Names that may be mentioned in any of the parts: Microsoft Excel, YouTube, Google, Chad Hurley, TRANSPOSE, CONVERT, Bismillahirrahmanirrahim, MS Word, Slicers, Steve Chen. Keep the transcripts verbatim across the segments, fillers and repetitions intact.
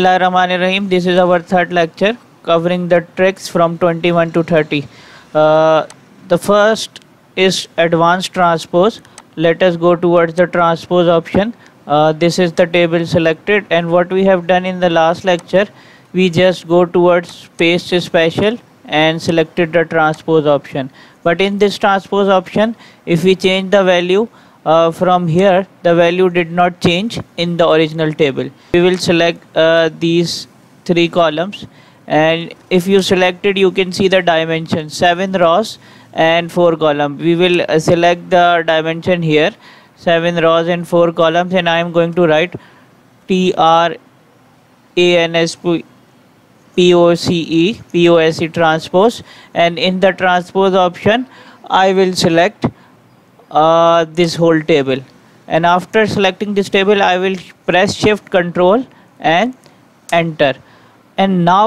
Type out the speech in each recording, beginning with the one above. Bismillahirrahmanirrahim. This is our third lecture covering the tricks from twenty-one to thirty. Uh, the first is advanced transpose. Let us go towards the transpose option. Uh, this is the table selected, and what we have done in the last lecture, we just go towards paste special and selected the transpose option. But in this transpose option, if we change the value Uh, from here, the value did not change in the original table. We will select uh, these three columns, and if you selected, you can see the dimension seven rows and four columns. We will uh, select the dimension here, seven rows and four columns, and I am going to write T R A N S P O S E transpose, and in the transpose option I will select Uh, this whole table, and after selecting this table I will press shift control and enter. And now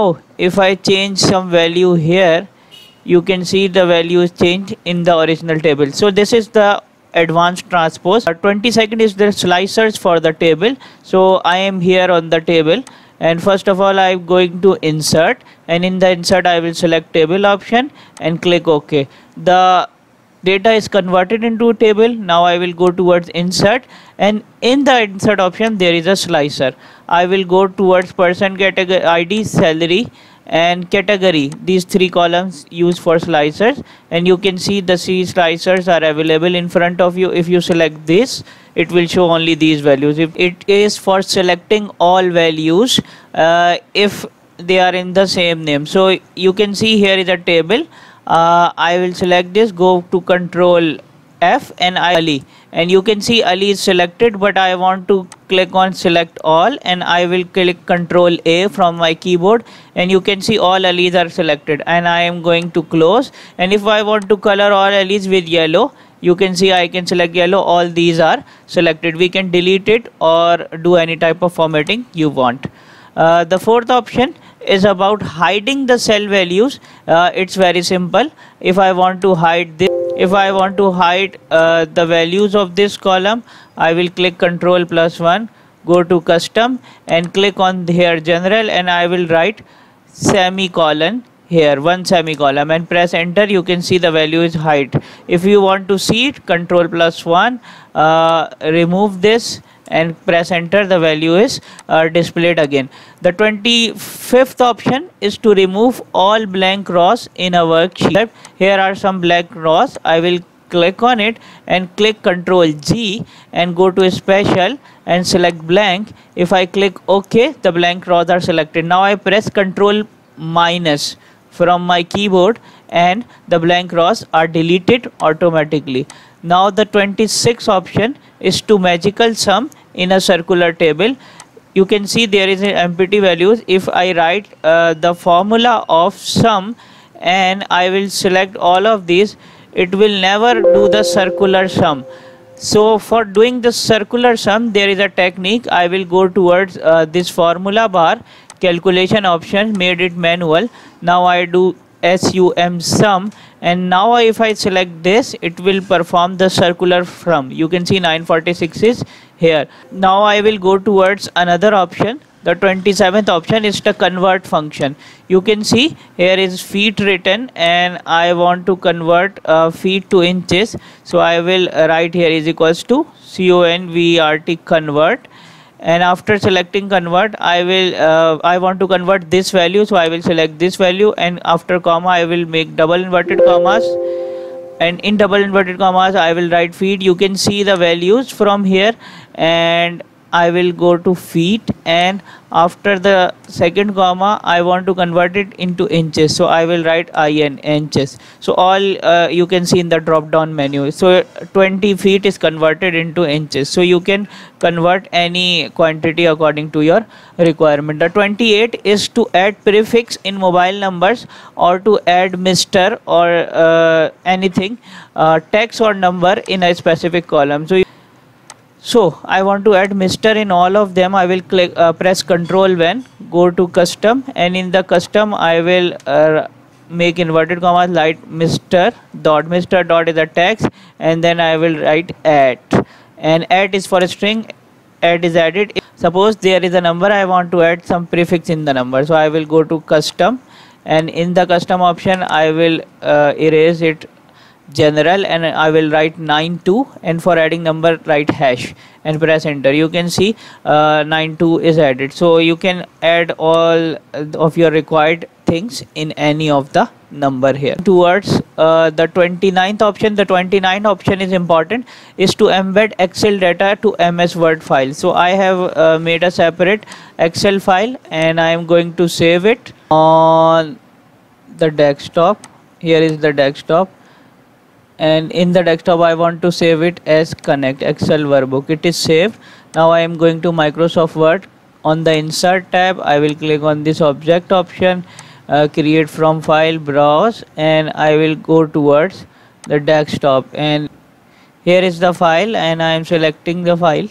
if I change some value here, you can see the value is changed in the original table. So this is the advanced transpose. uh, twenty-second is the slicers for the table. So I am here on the table, and first of all I am going to insert, and in the insert I will select table option and click OK. The data is converted into a table. Now I will go towards insert, and in the insert option there is a slicer. I will go towards person category, I D, salary and category. These three columns used for slicers, and you can see the three slicers are available in front of you. If you select this, it will show only these values. If it is for selecting all values uh, if they are in the same name. So you can see here is a table. Uh, I will select this, go to control F, and I Ali, and you can see Ali is selected, but I want to click on select all, and I will click control A from my keyboard, and you can see all Ali's are selected, and I am going to close. And if I want to color all Ali's with yellow, you can see I can select yellow. All these are selected. We can delete it or do any type of formatting you want. Uh, the fourth option is about hiding the cell values. Uh, it's very simple. If I want to hide this, if I want to hide uh, the values of this column, I will click Control plus one, go to custom and click on here general, and I will write semicolon here, one semicolon, and press enter. You can see the value is hide. If you want to see it, Control plus one, uh, remove this and press enter. The value is uh, displayed again. The twenty-fifth option is to remove all blank rows in a worksheet. Here are some blank rows. I will click on it and click Control G and go to special and select blank. If I click OK, the blank rows are selected. Now I press Control minus from my keyboard, and the blank rows are deleted automatically. Now the twenty-sixth option is to magical sum in a circular table. You can see there is an empty values. If I write uh, the formula of sum and I will select all of these, it will never do the circular sum. So for doing the circular sum, there is a technique. I will go towards uh, this formula bar, calculation option, made it manual. Now I do sum sum, and now if I select this, it will perform the circular sum. You can see nine forty-six is here. Now I will go towards another option. The twenty-seventh option is the convert function. You can see here is feet written, and I want to convert uh, feet to inches. So I will write here is equals to C O N V E R T convert, and after selecting convert, I will uh, I want to convert this value, so I will select this value, and after comma I will make double inverted commas, and in double inverted commas I will write feet. You can see the values from here, and I will go to feet, and after the second comma I want to convert it into inches, so I will write in inches. So all uh, you can see in the drop down menu. So twenty feet is converted into inches. So you can convert any quantity according to your requirement. The twenty-eighth is to add prefix in mobile numbers or to add Mister or uh, anything uh, text or number in a specific column. So you So I want to add Mister in all of them. I will click, uh, press Control when go to custom, and in the custom I will uh, make inverted commas like Mister dot. Mister dot is a text, and then I will write at, and at is for a string. At is added. Suppose there is a number, I want to add some prefix in the number, so I will go to custom, and in the custom option I will uh, erase it general, and I will write ninety-two, and for adding number write hash and press enter. You can see uh, ninety-two is added. So you can add all of your required things in any of the number here. Towards uh, the twenty-ninth option, the twenty-ninth option is important, is to embed Excel data to M S Word file. So I have uh, made a separate Excel file, and I am going to save it on the desktop. Here is the desktop. And in the desktop I want to save it as Connect Excel Workbook. It is saved. Now I am going to Microsoft Word. On the Insert tab I will click on this object option, uh, create from file, browse, and I will go towards the desktop, and here is the file, and I am selecting the file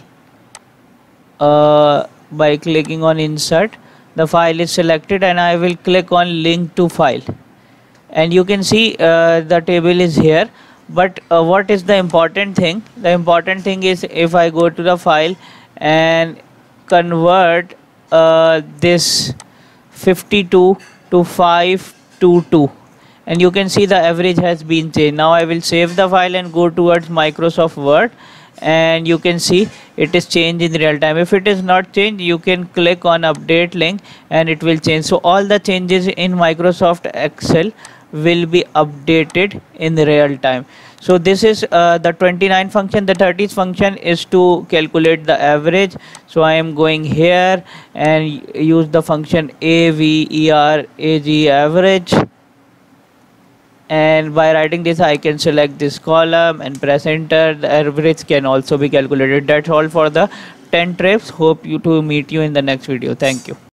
uh, by clicking on Insert. The file is selected, and I will click on Link to File, and you can see uh, the table is here. But uh, what is the important thing? The important thing is, if I go to the file and convert uh, this fifty-two to five twenty-two, and you can see the average has been changed. Now I will save the file and go towards Microsoft Word, and you can see it is changed in real time. If it is not changed, you can click on update link and it will change. So all the changes in Microsoft Excel will be updated in real time. So this is uh, the twenty-ninth function. The thirtieth function is to calculate the average. So I am going here and use the function A V E R A G average, and by writing this I can select this column and press enter. The average can also be calculated. That's all for the ten tips. Hope you to meet you in the next video. Thank you.